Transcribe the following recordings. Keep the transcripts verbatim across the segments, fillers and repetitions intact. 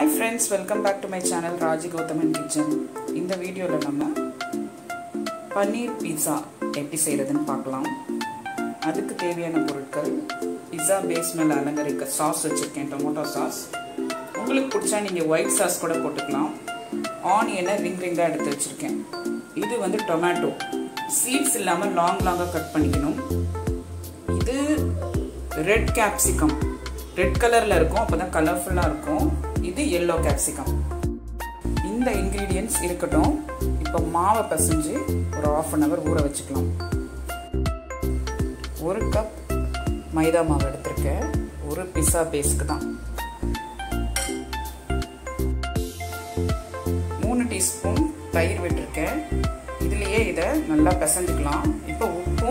Hi friends, welcome back to my channel Raji Gowthaman Kitchen. In this video, we will make paneer pizza. That's the pizza base mela sauce chicken tomato sauce. You can use white sauce. Onion ring ring. This is tomato. Seeds long long cut. This is red capsicum. Red color is colorful. This is yellow capsicum. These ingredients are now half an hour. one cup Maida Maida one pizza base. three teaspoon thair. This is நல்லா பசஞ்சிக்கலாம். இப்போ உப்பு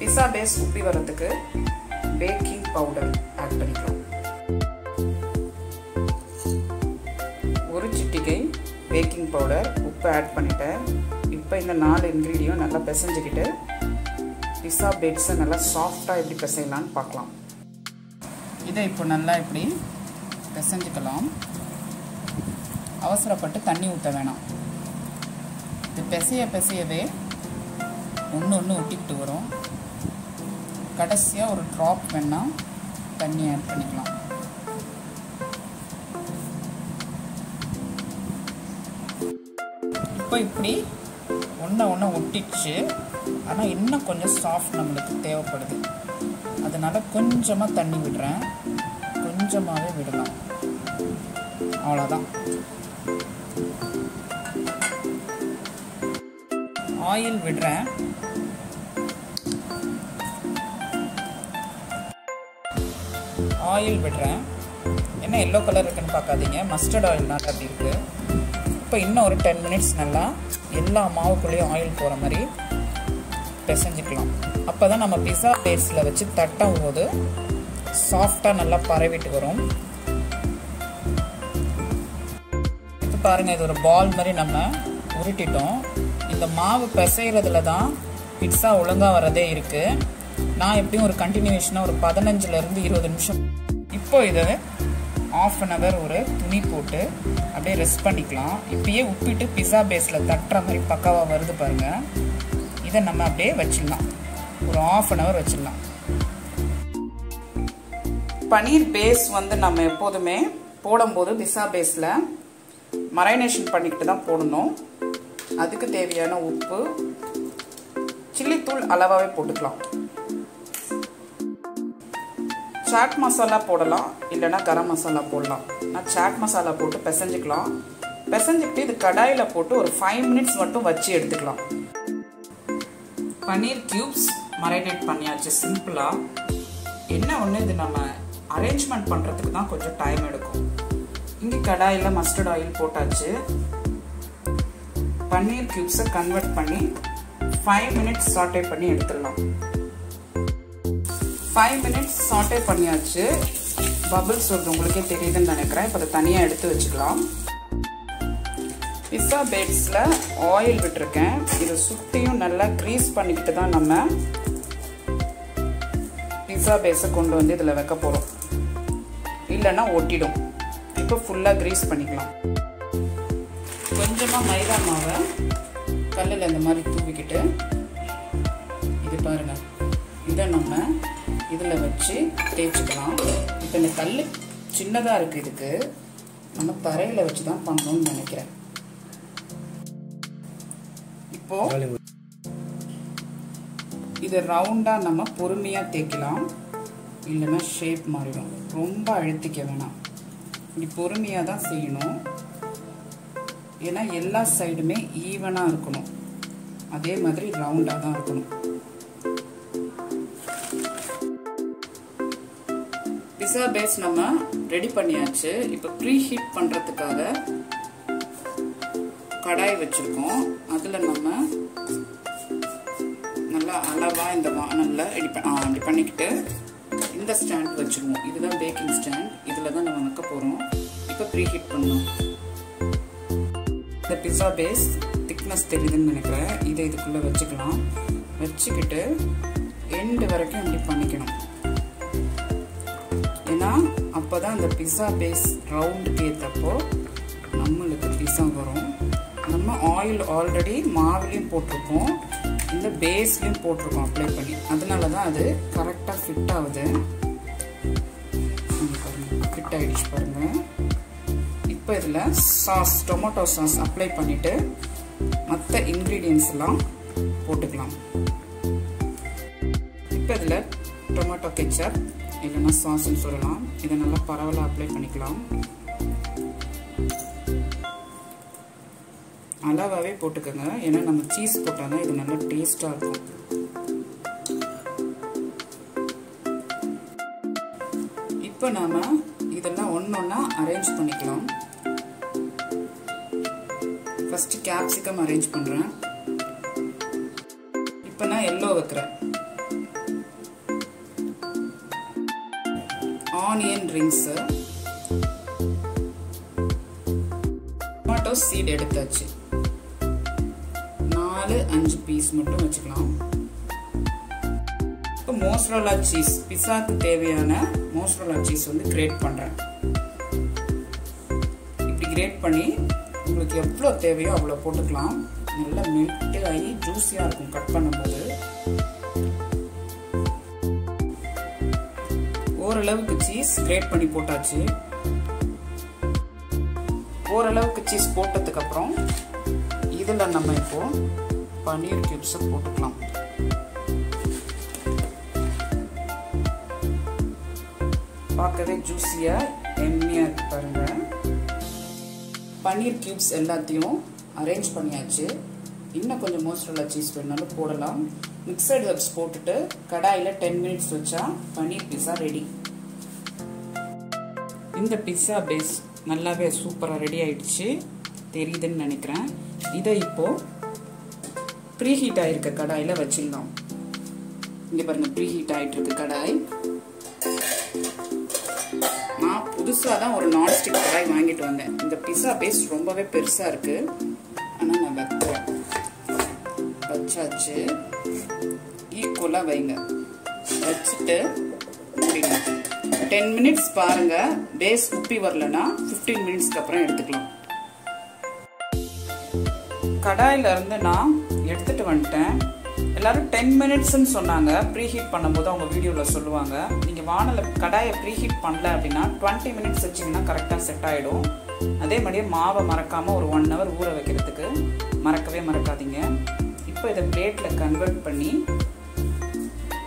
pizza base உப்பி வரதுக்கு baking powder add பண்ணிக்கலாம். ஒரு சிட்டிகை baking powder உப்பு add பண்ணிட்டேன். இப்போ இந்த நாலு ingredient நல்லா பிசைஞ்சிக்கிட்டு pizza base நல்லா சாஃப்ட்டா எப்படி பிசையலாம்னு பார்க்கலாம். இத இப்போ நல்லா இப்படி பிசைஞ்சிக்கலாம். அவசரப்பட்டு தண்ணி ஊத்த வேணாம். இது பிசைய பிசையவே ஒன்னு ஒன்னு ஒட்டிக்கிட்டு வரும். கடைசியா ஒரு drop பண்ணா தண்ணி ஆட் பண்ணிக்கலாம். இப்போ இப்படி ஒண்ணா ஒண்ணா ஒட்டிச்சு. ஆனா இன்னும் கொஞ்சம் சாஃப்ட் நமக்கு தேவைப்படுது. அதனால கொஞ்சமா தண்ணி விடுறேன். கொஞ்சமாவே விடலாம். அவ்வளவுதான். ஆயில் விடுறேன். Oil விடுறேன். என்ன yellow color இருக்குன்னு பார்க்காதீங்க. mustard oil தான் அப்படி இருக்கு. இப்போ இன்னும் ஒரு ten minutes நல்லா எல்லா மாவுக்குள்ளேயும் ஆயில் போற மாதிரி பிசைஞ்சிக்கலாம். அப்பதான் நம்ம pizza baseல வச்சு தட்டும்போது சாஃப்ட்டா நல்லா பரவிட்டு வரும். இப்போ பாருங்க இது ஒரு பால் மாதிரி நம்ம உருட்டிட்டோம். இந்த மாவு பிசையிறதுல தான் pizza ஒழுங்கா வரதே இருக்கு. நான் எப்படியும் ஒரு கண்டினியூஷனா ஒரு பதினைந்துல இருந்து இருபது நிமிஷம் இப்போ இத half an hour ஒரு துணி போட்டு அப்படியே ரெஸ்ட் பண்ணிக்கலாம். இப்பயே உப்பிட்டு pizza baseல தட்டற மாதிரி பக்காவா வருது பாருங்க. இத நம்ம அப்படியே வச்சிடலாம். ஒரு half an hour வச்சிடலாம். பனீர் பேஸ் வந்து நம்ம எப்போதுமே போடும்போது pizza baseல மரைனேஷன் பண்ணிட்டு தான் போடணும். அதுக்கு தேவையான உப்பு சில்லி தூள் அளவாவே போட்டுக்கலாம். Chat masala போடலாம் இல்லனா garam masala போடலாம். நான் chat masala போட்டு பிசைஞ்சிக்கலாம். பிசைஞ்சிட்டு இது கடாயில போட்டு ஒரு five minutes மட்டும் வச்சி எடுத்துக்கலாம். பனீர் cubes marinate பண்ணியாச்சு சிம்பிளா. என்ன ஒண்ணு இது நம்ம arrangement பண்றதுக்கு தான் கொஞ்சம் டைம் எடுக்கும். இங்க கடாயில mustard oil போட்டாச்சு. பனீர் cubes அ convert பண்ணி five minutes saute பண்ணி எடுத்துறலாம். five minutes saute பண்ணியாச்சு. bubbles வந்து உங்களுக்கு தெரியுதுன்னு நினைக்கிறேன். இப்போ தனியா எடுத்து வச்சுக்கலாம். pizza batesல oil விட்டுர்க்கேன். இது சுத்தியும் நல்லா grease பண்ணிக்கிட்டு தான் நம்ம pizza base கொண்டு வந்து இதல வைக்க போறோம். இல்லனா ஒட்டிடும். இப்போ ஃபுல்லா grease பண்ணிக்கலாம். கொஞ்சமா மைதா மாவை கல்லுல இந்த மாதிரி தூவிக்கிட்டு இது பாருங்க. இத நம்ம இதில் வச்சு தேய்ச்சிக்கலாம். இப்போ இந்த கல் சின்னதாக இருக்குது. இதுக்கு நம்ம தரையில் வச்சு தான் பண்ணணும்னு நினைக்கிறேன். இப்போது இதை ரவுண்டாக நம்ம பொறுமையாக தேய்க்கலாம். இல்லைன்னா ஷேப் மாறிடும். ரொம்ப அழுத்திக்க வேணாம். இப்படி பொறுமையாக தான் செய்யணும். ஏன்னா எல்லா சைடுமே ஈவனாக இருக்கணும். அதே மாதிரி ரவுண்டாக தான் இருக்கணும். pizza base நம்ம ரெடி பண்ணியாச்சு. இப்போ preheat பண்றதுக்காக கடாய் வச்சிருக்கோம். அதுல நம்ம நல்லா அளவா இந்த வானல்ல இப்படி பண்ணிக்கிட்டு இந்த ஸ்டாண்ட் வச்சிருவோம். இதுதான் பேக்கிங் ஸ்டாண்ட். இதுல தான் நம்ம வைக்க போறோம். இப்போ preheat பண்ணோம். இந்த pizza base thickness தெரியுதுன்னு நினைக்கிறேன். இதை இதுக்குள்ள வச்சுக்கலாம். வச்சுக்கிட்டு end வரைக்கும் இப்படி பண்ணிக்கணும். அப்பதான் அந்த pizza base round கேட்டப்போ நம்மளுக்கு pizza வரும். நம்ம oil already மாவுலயும் போட்டுருக்கோம், இந்த பேஸ்லயும் போட்டுருக்கோம் அப்ளை பண்ணி. அதனால தான் அது கரெக்ட்டா ஃபிட் ஆகுது. ஃபிட் ஆயிடுச்சு பாருங்க. இப்போ இதல சாஸ், டொமேட்டோ சாஸ் அப்ளை பண்ணிட்டு மற்ற ingredients எல்லாம் போட்டுக்கலாம். இப்போ இதல tomato ketchup இல்லனா சாஸ் ன்னு சொல்லலாம். இத நல்லா பரவலா அப்ளை பண்ணிக்கலாம். அளவாவே போட்டுக்கங்க, ஏன்னா நம்ம சீஸ் போட்டா தான் இது நல்ல டேஸ்டா இருக்கும். இப்போ நாம இதெல்லாம் ஒண்ணொண்ணா அரேஞ்ச் பண்ணிக்கலாம். ஃபர்ஸ்ட் கேப்சிகம் அரேஞ்ச் பண்றேன். இப்போ நான் எல்லோ வைக்கிறேன். Onion rings, tomato seed எடுத்தாச்சு. நாலு அஞ்சு பீஸ் மட்டும் வச்சுக்கலாம். இப்போ mozzarella cheese, பிசாக்கு தேவையான mozzarella cheese வந்து கிரேட் பண்றேன். இப்படி கிரேட் பண்ணி உங்களுக்கு எவ்வளோ தேவையோ அவ்வளோ போட்டுக்கலாம். நல்லா மெல்ட் ஆகி ஜூஸியா இருக்கும் கட் பண்ணும்போது. ஓரளவுக்கு சீஸ் கிரேட் பண்ணி போட்டாச்சு. ஓரளவுக்கு சீஸ் போட்டதுக்கு அப்புறம் இதில் நம்ம இப்போ பன்னீர் கியூப்ஸ் போட்டுக்கலாம். பார்க்கவே ஜூஸியா எம்மியா இருக்கு பாருங்க. பன்னீர் கியூப்ஸ் எல்லாத்தையும் அரேஞ்ச் பண்ணியாச்சு. இன்னும் கொஞ்சம் மோஸ்ட்ரல்லா சீஸ் வேணாலும் போடலாம். மிக்சட் ஹெர்ப்ஸ் போட்டுட்டு கடாயில் டென் மினிட்ஸ் வச்சா பன்னீர் பிஸா ரெடி. இந்த பிஸா பேஸ் நல்லாவே சூப்பராக ரெடி ஆயிடுச்சு, தெரியுதுன்னு நினைக்கிறேன். இதை இப்போ ப்ரீஹீட் ஆகிருக்க கடாயில் வச்சிடலாம். இங்கே பாருங்க, ப்ரீஹீட் ஆகிட்டு இருக்கு கடாய். நான் புதுசாக தான் ஒரு நான்ஸ்டிக் கடாய் வாங்கிட்டு வந்தேன். இந்த பிஸா பேஸ் ரொம்பவே பெருசாக இருக்கு, ஆனால் நான் வைக்கிறேன். வச்சாச்சு, ஈக்குவலாக வைங்க. வச்சுட்டு முடியும். டென் மினிட்ஸ் பாருங்க, பேஸ் உப்பி வரலனா ஃபிஃப்டீன் மினிட்ஸ்க்கு அப்புறம் எடுத்துக்கலாம். கடாயில இருந்து நான் எடுத்துட்டு வந்துட்டேன். எல்லாரும் டென் மினிட்ஸ்ன்னு சொன்னாங்க. ப்ரீஹீட் பண்ணும்போது அவங்க வீடியோவில் சொல்லுவாங்க. நீங்கள் வானலை கடாயை ப்ரீஹீட் பண்ணல அப்படின்னா டுவெண்ட்டி மினிட்ஸ் வச்சிங்கன்னா கரெக்டாக செட் ஆகிடும். அதே மாதிரியே மாவை மறக்காமல் ஒரு ஒன் ஹவர் ஊற வைக்கிறதுக்கு மறக்கவே மறக்காதீங்க. இப்போ இதை பிளேட்டில் கன்வெர்ட் பண்ணி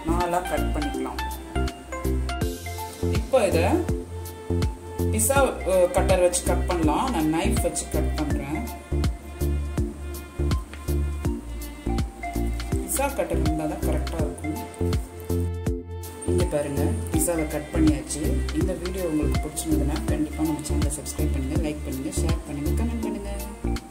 நாலாக கட் பண்ணிக்கலாம். இப்போ இதை பிஸா கட்டர் வச்சு கட் பண்ணலாம். நான் நைஃப் வச்சு கட் பண்ணுறேன். பிஸா கட்டர் இருந்தால் தான் கரெக்டாக இருக்கும். இங்கே பாருங்கள், பிஸாவை கட் பண்ணியாச்சு. இந்த வீடியோ உங்களுக்கு பிடிச்சிருந்ததுன்னா கண்டிப்பாக நம்ம சேனலை சப்ஸ்கிரைப் பண்ணுங்கள், லைக் பண்ணுங்கள், ஷேர் பண்ணுங்கள், கமெண்ட் பண்ணுங்கள்.